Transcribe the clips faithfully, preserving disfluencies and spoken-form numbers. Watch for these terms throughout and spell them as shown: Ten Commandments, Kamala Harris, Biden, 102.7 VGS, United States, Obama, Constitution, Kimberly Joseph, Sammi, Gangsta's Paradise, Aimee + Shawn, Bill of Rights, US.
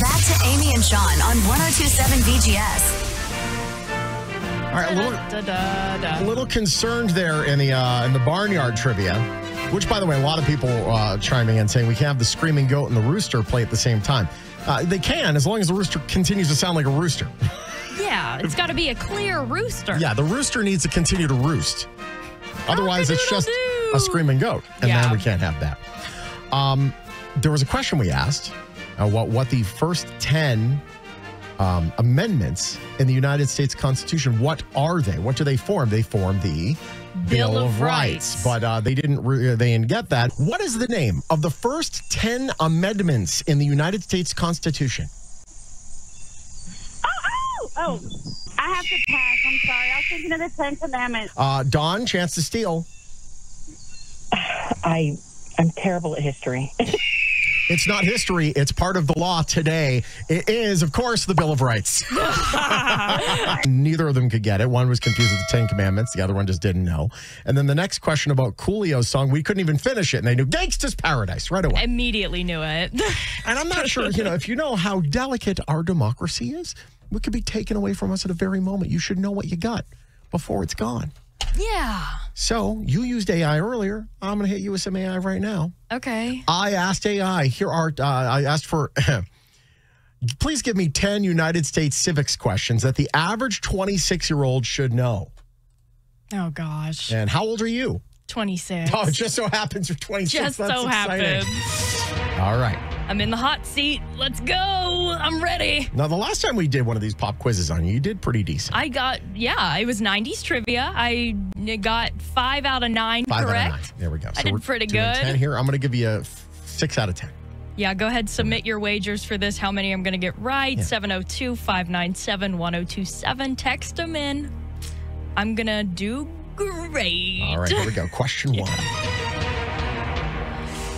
Back to Amy and Sean on one oh two seven B G S. All right, a little, da, da, da, da. A little concerned there in the uh, in the barnyard trivia, which, by the way, a lot of people uh, chiming in saying we can't have the screaming goat and the rooster play at the same time. Uh, they can, as long as the rooster continues to sound like a rooster. Yeah, it's got to be a clear rooster. Yeah, the rooster needs to continue to roost. Otherwise, it's just a screaming goat, and yeah. then we can't have that. Um, there was a question we asked, uh, what what the first ten Um, amendments in the United States Constitution, what are they? What do they form? They form the Bill, Bill of Rights. Rights. But uh, they, didn't re they didn't get that. What is the name of the first ten amendments in the United States Constitution? Oh, oh, oh. I have to pass. I'm sorry. I was thinking of the Ten Commandments. Uh, Dawn, chance to steal. I, I'm terrible at history. It's not history. It's part of the law today. It is, of course, the Bill of Rights. Neither of them could get it. One was confused with the Ten Commandments. The other one just didn't know. And then the next question about Coolio's song, we couldn't even finish it. And they knew Gangsta's Paradise right away. Immediately knew it. And I'm not sure, you know, if you know how delicate our democracy is, what could be taken away from us at a very moment. You should know what you got before it's gone. Yeah. So you used A I earlier. I'm going to hit you with some A I right now. Okay. I asked A I. Here are uh, I asked for. Please give me ten United States civics questions that the average twenty-six-year-old should know. Oh gosh. And how old are you? twenty-six. Oh, it just so happens you're twenty-six. Just That's so exciting. happens. All right. I'm in the hot seat. Let's go. I'm ready. Now, the last time we did one of these pop quizzes on you, you did pretty decent. I got, yeah, it was nineties trivia. I got five out of nine five correct. Out of nine. There we go. I so did pretty good. ten here. I'm going to give you a six out of ten. Yeah, go ahead. Submit your wagers for this. How many I'm going to get right. Yeah. seven oh two, five nine seven, one oh two seven. Text them in. I'm going to do great. All right, here we go. Question yeah. one.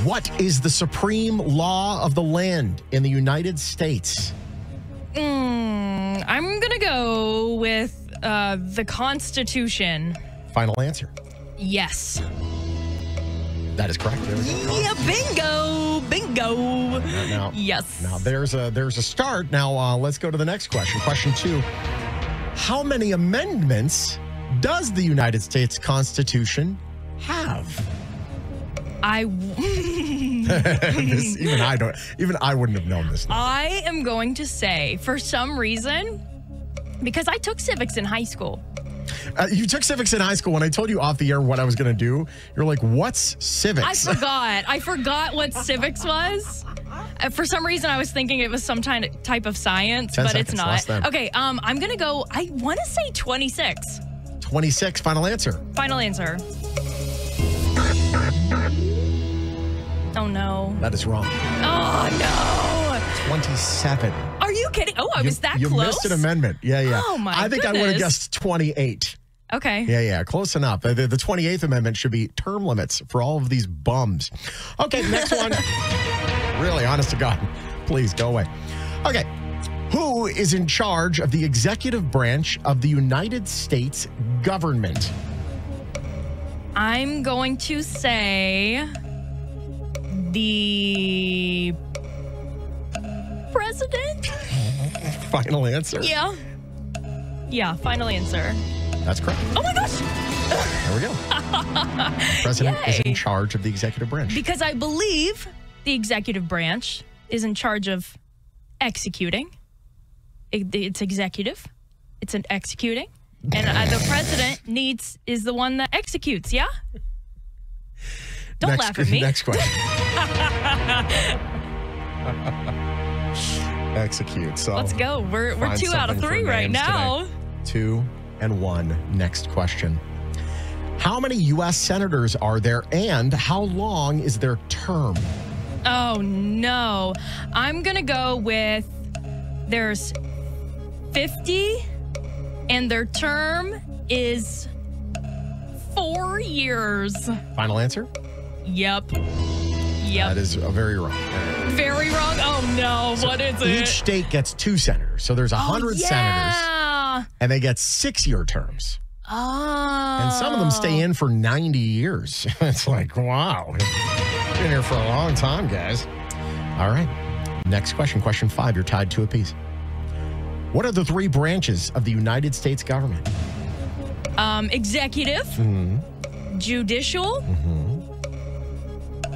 What is the supreme law of the land in the United States? Mm, I'm going to go with uh, the Constitution. Final answer. Yes. That is correct. There we go. Yeah, bingo, bingo. Now, now, yes. Now, there's a, there's a start. Now, uh, let's go to the next question. Question two. How many amendments does the United States Constitution have? I this, even I don't even I wouldn't have known this. Now. I am going to say for some reason because I took civics in high school. Uh, you took civics in high school. When I told you off the air what I was going to do, you're like, "What's civics?" I forgot. I forgot what civics was. Uh, for some reason, I was thinking it was some type of science, but seconds, it's not. Okay, um, I'm going to go. I want to say twenty-six. twenty-six. Final answer. Final answer. Oh, no. That is wrong. Oh, no. twenty-seven. Are you kidding? Oh, I you, was that you close? You missed an amendment. Yeah, yeah. Oh, my I think goodness. I would have guessed twenty-eight. Okay. Yeah, yeah. Close enough. The, the twenty-eighth amendment should be term limits for all of these bums. Okay, next one. Really, honest to God. Please, go away. Okay. Who is in charge of the executive branch of the United States government? I'm going to say the president. Final answer. Yeah. Yeah, final answer. That's correct. Oh my gosh. There we go. The president Yay. is in charge of the executive branch. Because I believe the executive branch is in charge of executing. It, it's executive. It's an executing. And uh, the president needs is the one that executes, yeah? Don't next, laugh at me. Next question. Execute. So let's go. We're, we're two out of three right now. Today. Two and one. Next question. How many U S senators are there and how long is their term? Oh, no. I'm going to go with there's fifty. And their term is four years. Final answer? Yep. Yep. That is very wrong. Very wrong? Oh, no. So what is it? Each state gets two senators. So there's one hundred oh, yeah. senators. And they get six-year terms. Oh. And some of them stay in for ninety years. It's like, wow. Been here for a long time, guys. All right. Next question, question five. You're tied two apiece. What are the three branches of the United States government? Um, executive, mm-hmm. judicial, mm-hmm.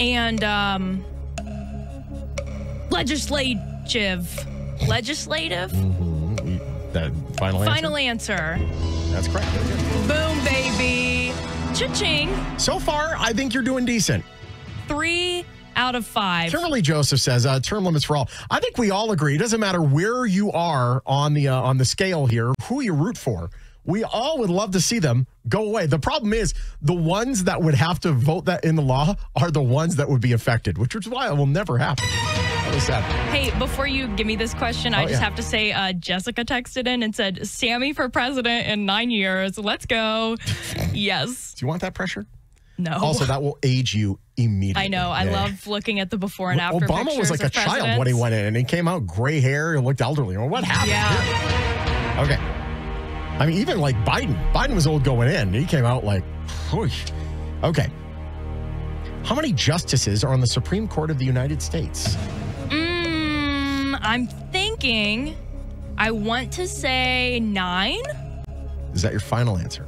and um, legislative. Legislative? Mm-hmm. That final answer? Final answer. That's correct. Boom, baby. Cha-ching. So far, I think you're doing decent. Three out of five. Kimberly Joseph says, uh, term limits for all. I think we all agree. It doesn't matter where you are on the, uh, on the scale here, who you root for. We all would love to see them go away. The problem is the ones that would have to vote that in the law are the ones that would be affected, which is why it will never happen. Hey, before you give me this question, oh, I just yeah. have to say uh, Jessica texted in and said, Sammy for president in nine years. Let's go. Yes. Do you want that pressure? No. Also, that will age you immediately. I know. I yeah. love looking at the before and after Obama pictures was like a presidents. child when he went in, and he came out gray hair and looked elderly. Well, what happened? Yeah. Okay. I mean, even like Biden. Biden was old going in. He came out like, whoosh. Okay. How many justices are on the Supreme Court of the United States? I'm thinking, I want to say nine. Is that your final answer?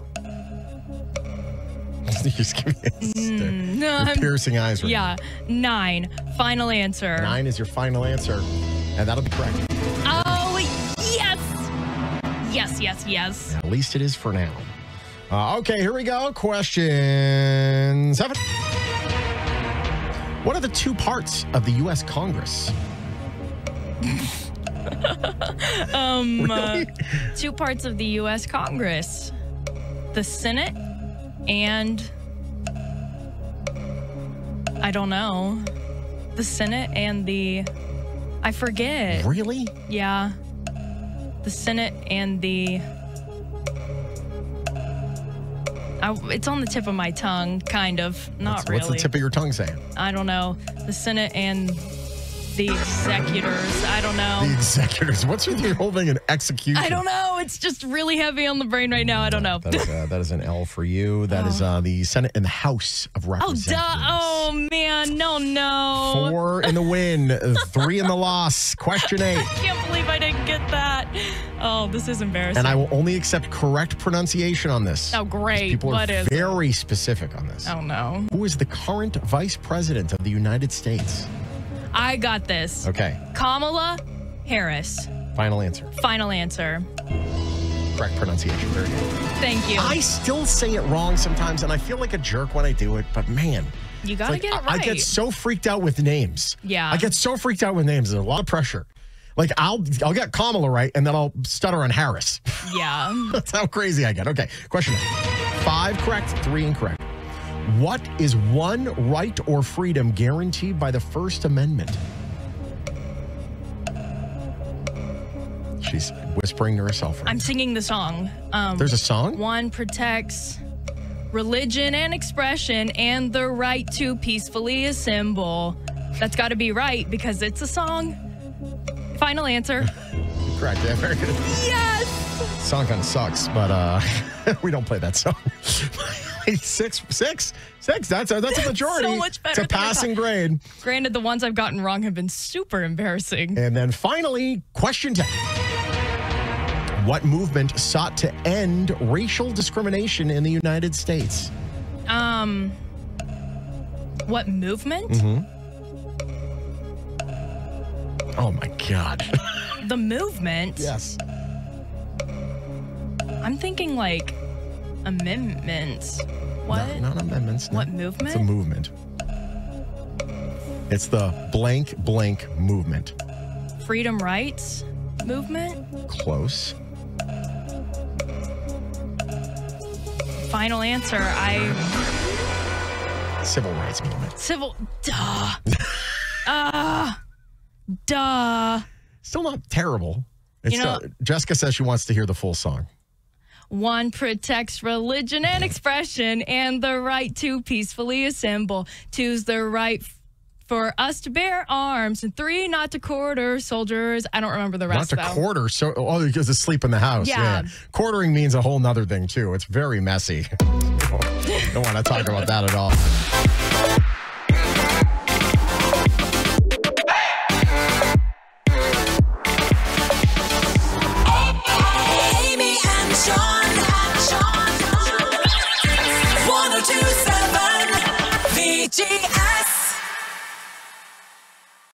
You just give me a stare. No, your piercing eyes right Yeah, now. nine. Final answer. Nine is your final answer, and that'll be correct. Oh, yes. Yes, yes, yes. At least it is for now. Uh, okay, here we go. Question seven. What are the two parts of the U S Congress? um, really? uh, two parts of the U S Congress, the Senate, and I don't know, the Senate and the, I forget. Really? Yeah. The Senate and the, I, it's on the tip of my tongue, kind of, not what's, really. What's the tip of your tongue saying? I don't know. The Senate and the executors. I don't know. The executors. What's with your whole thing in execution? I don't know. It's just really heavy on the brain right now. I don't know. That is, uh, that is an L for you. That oh. is uh, the Senate and the House of Representatives. Oh, duh. Oh, man. No, no. Four in the win. Three in the loss. Question eight. I can't believe I didn't get that. Oh, this is embarrassing. And I will only accept correct pronunciation on this. Oh, great. People are what is very it? specific on this. Oh, no. Who is the current vice president of the United States? I got this. Okay. Kamala Harris. Final answer. Final answer. Correct pronunciation. Very good. Thank you. I still say it wrong sometimes, and I feel like a jerk when I do it, but man. You got to like, get it right. I get so freaked out with names. Yeah. I get so freaked out with names. There's a lot of pressure. Like, I'll, I'll get Kamala right, and then I'll stutter on Harris. Yeah. That's how crazy I get. Okay. Question five correct, three incorrect. What is one right or freedom guaranteed by the First Amendment? She's whispering to herself. Right I'm now. singing the song. Um, There's a song? One protects religion and expression and the right to peacefully assemble. That's got to be right because it's a song. Final answer. Correct. Yeah, very good. Yes! Song kind of sucks, but uh, we don't play that song. Six, six, six. That's a, that's a majority. So much better. It's a passing grade. Granted, the ones I've gotten wrong have been super embarrassing. And then finally, question ten. What movement sought to end racial discrimination in the United States? Um, what movement? Mm-hmm. Oh my God. The movement? Yes. I'm thinking like. Amendments. What? No, not amendments. No. What movement? It's a movement. It's the blank, blank movement. Freedom rights movement? Close. Final answer. I. Civil rights movement. Civil. Duh. uh, duh. Still not terrible. It's you know, not, Jessica says she wants to hear the full song. One protects religion and expression and the right to peacefully assemble. Two's the right for us to bear arms. And three, not to quarter soldiers. I don't remember the rest, though. Not to though. quarter. So, oh, because it's sleep in the house. Yeah. yeah. Quartering means a whole nother thing, too. It's very messy. Don't want to talk about that at all.